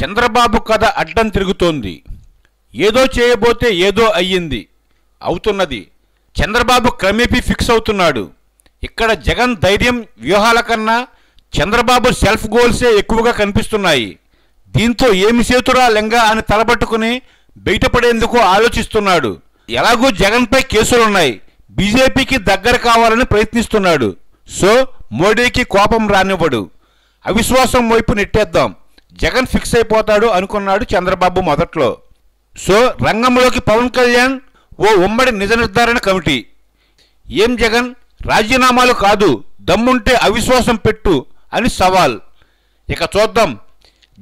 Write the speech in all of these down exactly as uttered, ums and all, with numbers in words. చంద్రబాబు కథ అడ్డం తిరుగుతోంది. ఏదో చేయబోతే ఏదో అయ్యింది అవుతున్నది. చంద్రబాబు క్రమేపీ ఫిక్స్ అవుతున్నాడు. ఇక్కడ జగన్ ధైర్యం, వ్యూహాల కన్నా చంద్రబాబు సెల్ఫ్ గోల్సే ఎక్కువగా కనిపిస్తున్నాయి. దీంతో ఏమి చేతురా లెంగా అని తలబట్టుకుని బయటపడేందుకు ఆలోచిస్తున్నాడు. ఎలాగూ జగన్పై కేసులున్నాయి, బీజేపీకి దగ్గర కావాలని ప్రయత్నిస్తున్నాడు. సో మోడీకి కోపం రానివ్వడు, అవిశ్వాసం వైపు నెట్టేద్దాం, జగన్ ఫిక్స్ అయిపోతాడు అనుకున్నాడు చంద్రబాబు మొదట్లో. సో రంగంలోకి పవన్ కళ్యాణ్, ఓ ఉమ్మడి నిజ నిర్ధారణ కమిటీ. ఏం జగన్, రాజీనామాలు కాదు, దమ్ముంటే అవిశ్వాసం పెట్టు అని సవాల్. ఇక చూద్దాం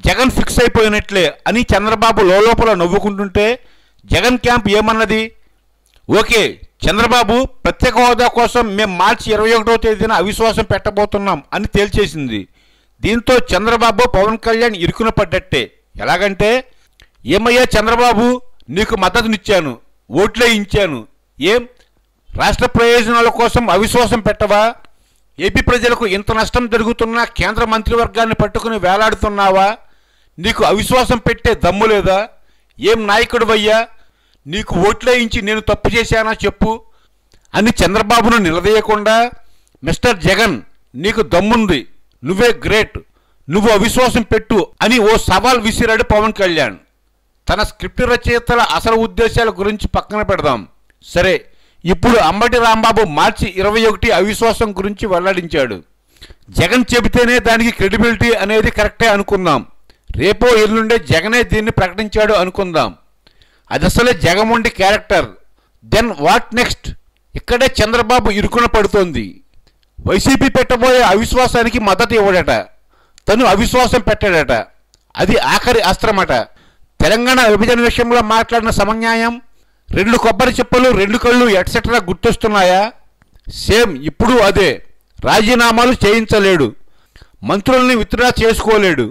జగన్ ఫిక్స్ అయిపోయినట్లే అని చంద్రబాబు లోపల నవ్వుకుంటుంటే జగన్ క్యాంప్ ఏమన్నది? ఓకే చంద్రబాబు, ప్రత్యేక హోదా కోసం మేము మార్చి ఇరవై ఒకటవ తేదీన అవిశ్వాసం పెట్టబోతున్నాం అని తేల్చేసింది. దీంతో చంద్రబాబు పవన్ కళ్యాణ్ ఇరుకున పడ్డట్టే. ఎలాగంటే, ఏమయ్యా చంద్రబాబు, నీకు మద్దతునిచ్చాను, ఓట్లే ఇచ్చాను, ఏం రాష్ట్ర ప్రయోజనాల కోసం అవిశ్వాసం పెట్టవా? ఏపీ ప్రజలకు ఇంత నష్టం జరుగుతున్నా కేంద్ర మంత్రివర్గాన్ని పట్టుకుని వేలాడుతున్నావా? నీకు అవిశ్వాసం పెట్టే దమ్ము లేదా? ఏం నాయకుడివయ్యా, నీకు ఓట్లే ఇచ్చి నేను తప్పు చేశానా చెప్పు అని చంద్రబాబును నిలదీయకుండా, మిస్టర్ జగన్ నీకు దమ్ముంది, నువ్వే గ్రేట్, నువ్వు అవిశ్వాసం పెట్టు అని ఓ సవాల్ విసిరాడు పవన్ కళ్యాణ్. తన స్క్రిప్ట్ రచయితల అసలు ఉద్దేశాల గురించి పక్కన పెడదాం. సరే, ఇప్పుడు అంబటి రాంబాబు మార్చి ఇరవై ఒకటి అవిశ్వాసం గురించి వెల్లడించాడు. జగన్ చెబితేనే దానికి క్రెడిబిలిటీ అనేది కరెక్టే అనుకుందాం. రేపో ఎల్లుండే జగనే దీన్ని ప్రకటించాడు అనుకుందాం. అది అసలే జగమొండి క్యారెక్టర్. Then what next? ఇక్కడే చంద్రబాబు ఇరుకున పడుతోంది. వైసీపీ పెట్టబోయే అవిశ్వాసానికి మద్దతు ఇవ్వడట, తను అవిశ్వాసం పెట్టాడట, అది ఆఖరి అస్త్రమట. తెలంగాణ విభజన విషయంలో మాట్లాడిన సమన్యాయం, రెండు కొబ్బరి చెప్పులు, రెండు కళ్ళు ఎట్సెట్రా గుర్తొస్తున్నాయా? సేమ్ ఇప్పుడు అదే. రాజీనామాలు చేయించలేడు, మంత్రుల్ని విత్డ్రా చేసుకోలేడు,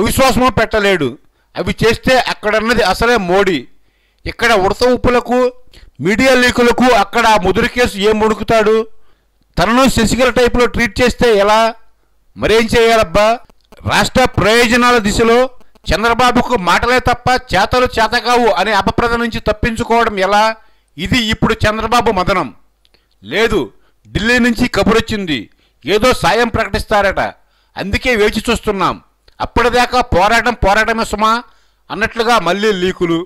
అవిశ్వాసము పెట్టలేడు. అవి చేస్తే అక్కడన్నది అసలే మోడీ, ఇక్కడ ఉడత ఉప్పులకు, మీడియా లీకులకు అక్కడ ముదురు కేసు ఏం ముడుకుతాడు? తనను శశికళ టైపులో ట్రీట్ చేస్తే ఎలా? మరేం చేయాలబ్బా? రాష్ట్ర ప్రయోజనాల దిశలో చంద్రబాబుకు మాటలే తప్ప చేతలు చేతకావు అనే అపప్రద నుంచి తప్పించుకోవడం ఎలా? ఇది ఇప్పుడు చంద్రబాబు మదనం. లేదు, ఢిల్లీ నుంచి కబురొచ్చింది, ఏదో సాయం ప్రకటిస్తారట, అందుకే వేచి చూస్తున్నాం, అప్పటిదాకా పోరాటం పోరాటమే సుమా అన్నట్లుగా మళ్ళీ లీకులు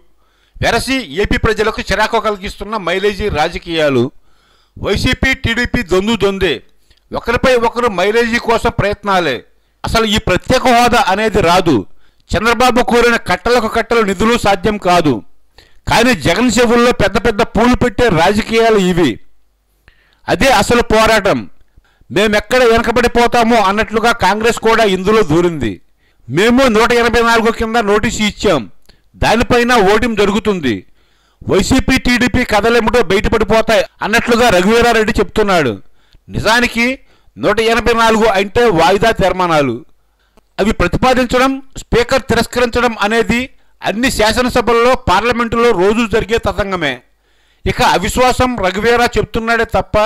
వెరసి ఏపీ ప్రజలకు చిరాకు కలిగిస్తున్న మైలేజీ రాజకీయాలు. వైసీపీ టీడీపీ దొందు దొందే, ఒకరిపై ఒకరు మైలేజీ కోసం ప్రయత్నాలే. అసలు ఈ ప్రత్యేక హోదా అనేది రాదు, చంద్రబాబు కోరిన కట్టలకు కట్టలు నిధులు సాధ్యం కాదు. కానీ జగన్ చెవుల్లో పెద్ద పెద్ద పూలు పెట్టే రాజకీయాలు ఇవి. అదే అసలు పోరాటం. మేమెక్కడ వెనకబడిపోతామో అన్నట్లుగా కాంగ్రెస్ కూడా ఇందులో దూరింది. మేము నూట ఎనభై నాలుగు కింద నోటీసు ఇచ్చాం, దానిపైన ఓటింగ్ జరుగుతుంది. వైసీపీ టీడీపీ కథలేమిటో బయటపడిపోతాయి అన్నట్లుగా రఘువీరారెడ్డి చెప్తున్నాడు. నిజానికి నూట ఎనభై నాలుగు అంటే వాయిదా తీర్మానాలు. అవి ప్రతిపాదించడం, స్పీకర్ తిరస్కరించడం అనేది అన్ని శాసనసభల్లో, పార్లమెంటులో రోజు జరిగే తతంగమే. ఇక అవిశ్వాసం రఘువీరా చెప్తున్నాడే తప్ప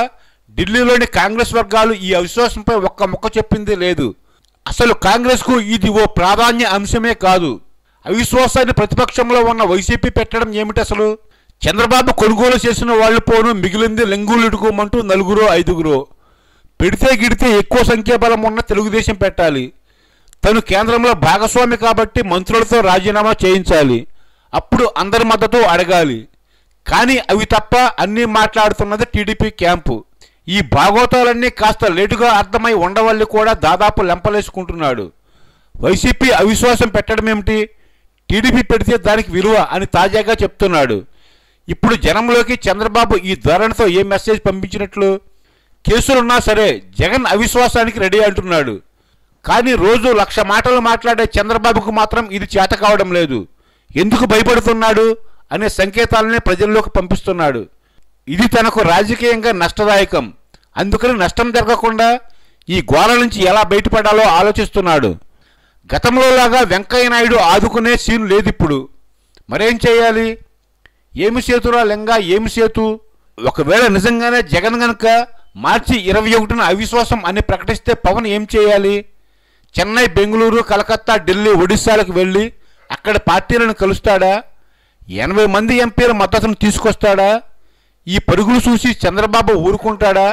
ఢిల్లీలోని కాంగ్రెస్ వర్గాలు ఈ అవిశ్వాసంపై ఒక్క ముక్క చెప్పింది లేదు. అసలు కాంగ్రెస్కు ఇది ఓ ప్రాధాన్య అంశమే కాదు. అవిశ్వాసాన్ని ప్రతిపక్షంలో ఉన్న వైసీపీ పెట్టడం ఏమిటి అసలు? చంద్రబాబు కొనుగోలు చేసిన వాళ్ళు పోను, మిగిలింది లెంగులిడుకోమంటూ నలుగురో ఐదుగురో. పెడితే గిడితే ఎక్కువ సంఖ్యాబలం ఉన్న తెలుగుదేశం పెట్టాలి, తను కేంద్రంలో భాగస్వామి కాబట్టి మంత్రులతో రాజీనామా చేయించాలి, అప్పుడు అందరి మద్దతు అడగాలి. కానీ అవి తప్ప అన్నీ మాట్లాడుతున్నది టీడీపీ క్యాంపు. ఈ భాగోతాలన్నీ కాస్త లేటుగా అర్థమై ఉండవల్లి కూడా దాదాపు లెంపలేసుకుంటున్నాడు. వైసీపీ అవిశ్వాసం పెట్టడం ఏమిటి, టీడీపీ పెడితే దానికి విలువ అని తాజాగా చెప్తున్నాడు. ఇప్పుడు జనంలోకి చంద్రబాబు ఈ ధోరణితో ఏ మెసేజ్ పంపించినట్లు? కేసులున్నా సరే జగన్ అవిశ్వాసానికి రెడీ అంటున్నాడు. కానీ రోజు లక్ష మాటలు మాట్లాడే చంద్రబాబుకు మాత్రం ఇది చేత కావడం లేదు. ఎందుకు భయపడుతున్నాడు అనే సంకేతాలనే ప్రజల్లోకి పంపిస్తున్నాడు. ఇది తనకు రాజకీయంగా నష్టదాయకం, అందుకని నష్టం జరగకుండా ఈ గోల నుంచి ఎలా బయటపడాలో ఆలోచిస్తున్నాడు. గతంలోలాగా వెంకయ్యనాయుడు ఆదుకునే సీన్ లేదిప్పుడు. మరేం చేయాలి? ఏమి సేతురా లెంగా, ఏమి సేతు? ఒకవేళ నిజంగానే జగన్ గనక మార్చి ఇరవై ఒకటిన అవిశ్వాసం అని ప్రకటిస్తే పవన్ ఏం చేయాలి? చెన్నై, బెంగళూరు, కలకత్తా, ఢిల్లీ, ఒడిశాలకు వెళ్ళి అక్కడ పార్టీలను కలుస్తాడా? ఎనభై మంది ఎంపీల మద్దతును తీసుకొస్తాడా? ఈ పరుగులు చూసి చంద్రబాబు ఊరుకుంటాడా?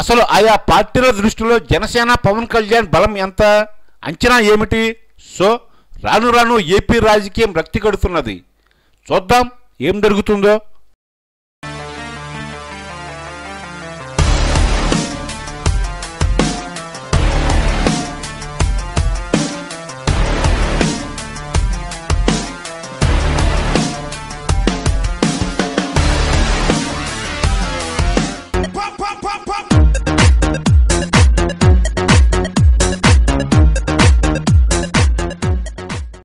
అసలు ఆయా పార్టీల దృష్టిలో జనసేన పవన్ కళ్యాణ్ బలం ఎంత? అంచనా ఏమిటి? సో రాను రాను ఏపీ రాజకీయం రక్తి కడుతున్నది. చూద్దాం ఏం జరుగుతుందో.